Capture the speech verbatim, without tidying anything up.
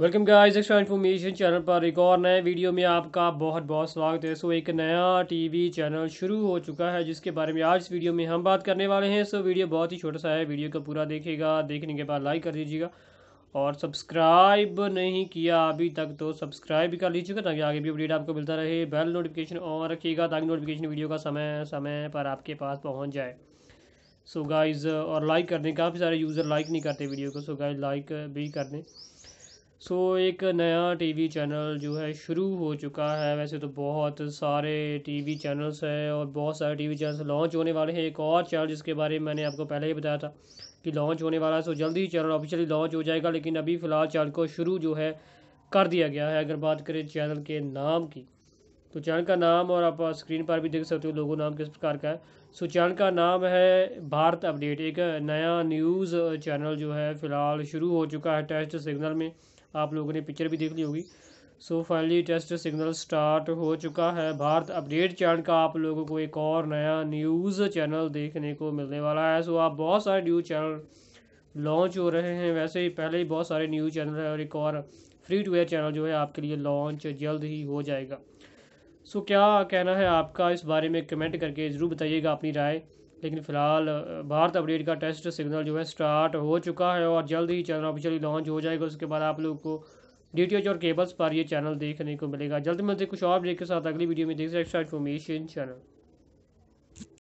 Welcome guys extra information channel पर एक और नए वीडियो में आपका बहुत बहुत स्वागत है। सो एक नया टीवी चैनल शुरू हो चुका है जिसके बारे में आज इस वीडियो में हम बात करने वाले हैं। सो वीडियो बहुत ही छोटा सा है, वीडियो को पूरा देखिएगा, देखने के बाद लाइक कर दीजिएगा और सब्सक्राइब नहीं किया अभी तक तो सब्सक्राइब भी कर लीजिएगा ताकि आगे भी अपडेट आपको मिलता रहे। बेल नोटिफिकेशन ऑन रखिएगा ताकि नोटिफिकेशन वीडियो का समय समय पर आपके पास पहुँच जाए। सो गाइज़ और लाइक कर दें, काफ़ी सारे यूज़र लाइक नहीं करते वीडियो को, सो गाइज लाइक भी कर दें। सो so, एक नया टीवी चैनल जो है शुरू हो चुका है। वैसे तो बहुत सारे टीवी चैनल्स हैं और बहुत सारे टीवी चैनल्स लॉन्च होने वाले हैं। एक और चैनल जिसके बारे में मैंने आपको पहले ही बताया था कि लॉन्च होने वाला है। सो so, जल्दी ही चैनल ऑफिशियली लॉन्च हो जाएगा, लेकिन अभी फ़िलहाल चैनल को शुरू जो है कर दिया गया है। अगर बात करें चैनल के नाम की तो चैनल का नाम और आप स्क्रीन पर भी देख सकते हो लोगों नाम किस प्रकार का है। सो so, चैनल का नाम है भारत अपडेट। एक नया न्यूज़ चैनल जो है फ़िलहाल शुरू हो चुका है टेस्ट सिग्नल में, आप लोगों ने पिक्चर भी देख ली होगी। So finally test signal start हो चुका है। भारत अपडेट चैनल का आप लोगों को एक और नया न्यूज़ चैनल देखने को मिलने वाला है। सो आप बहुत सारे न्यूज़ चैनल लॉन्च हो रहे हैं, वैसे ही पहले ही बहुत सारे न्यूज़ चैनल हैं और एक और फ्री टू एयर चैनल जो है आपके लिए लॉन्च जल्द ही हो जाएगा। सो क्या कहना है आपका इस बारे में कमेंट करके ज़रूर बताइएगा अपनी राय। लेकिन फ़िलहाल भारत अपडेट का टेस्ट सिग्नल जो है स्टार्ट हो चुका है और जल्द ही चैनल ऑफिशियली लॉन्च हो जाएगा। उसके बाद आप लोग को डीटीएच और केबल्स पर ये चैनल देखने को मिलेगा। जल्द मिलते कुछ और अपडेट के साथ अगली वीडियो में। देखिए एक्स्ट्रा इन्फॉर्मेशन चैनल।